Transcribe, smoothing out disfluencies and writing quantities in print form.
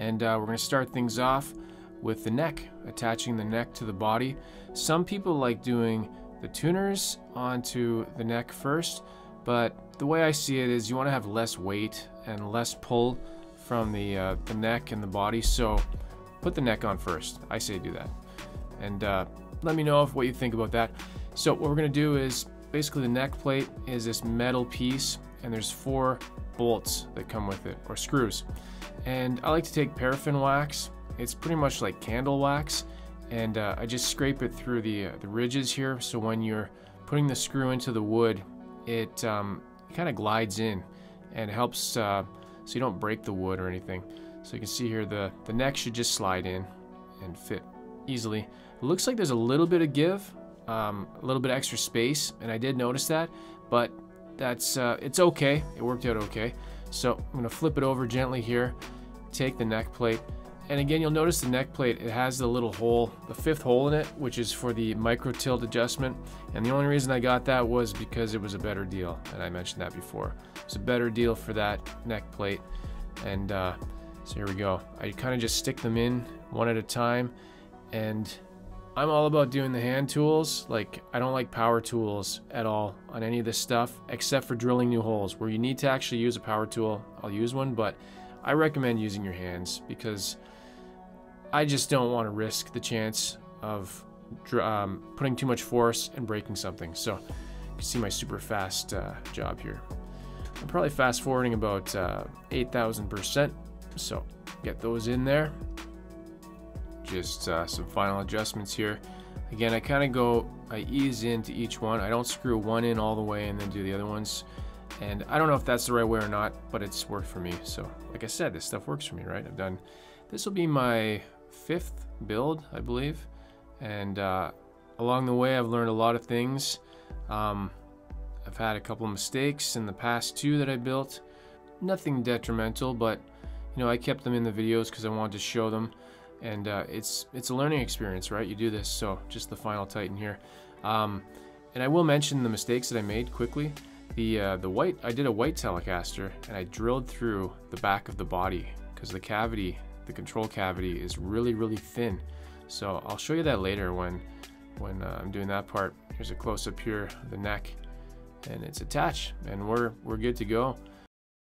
And we're going to start things off with the neck, attaching the neck to the body. Some people like doing the tuners onto the neck first, but the way I see it is you want to have less weight and less pull from the neck and the body, so put the neck on first. I say do that. And let me know what you think about that. So what we're going to do is basically the neck plate is this metal piece, and there's 4 bolts that come with it, or screws. And I like to take paraffin wax. It's pretty much like candle wax, and I just scrape it through the ridges here, so when you're putting the screw into the wood, it kind of glides in and helps so you don't break the wood or anything. So you can see here the neck should just slide in and fit easily. It looks like there's a little bit of give, a little bit extra space, and I did notice that, but that's it's okay. It worked out okay. So I'm going to flip it over gently here, take the neck plate, and again you'll notice the neck plate, it has the little hole, the 5th hole in it, which is for the micro tilt adjustment. And the only reason I got that was because it was a better deal, and I mentioned that before. It's a better deal for that neck plate, and so here we go. I kind of just stick them in one at a time, and I'm all about doing the hand tools. Like, I don't like power tools at all on any of this stuff, except for drilling new holes where you need to actually use a power tool. I'll use one, but I recommend using your hands because I just don't want to risk the chance of putting too much force and breaking something. So you can see my super fast job here. I'm probably fast forwarding about 8,000%. So get those in there. Just some final adjustments here. Again, I kind of go, I ease into each one. I don't screw one in all the way and then do the other ones. And I don't know if that's the right way or not, but it's worked for me. So like I said, this stuff works for me, right? I've done, this will be my 5th build, I believe. And along the way, I've learned a lot of things. I've had a couple of mistakes in the past 2 that I built. Nothing detrimental, but you know, I kept them in the videos because I wanted to show them. And it's a learning experience, right? You do this. So just the final tighten here, and I will mention the mistakes that I made quickly. The white, I did a white Telecaster, and I drilled through the back of the body because the cavity, the control cavity, is really thin. So I'll show you that later when I'm doing that part. Here's a close up here, the neck, and it's attached, and we're good to go.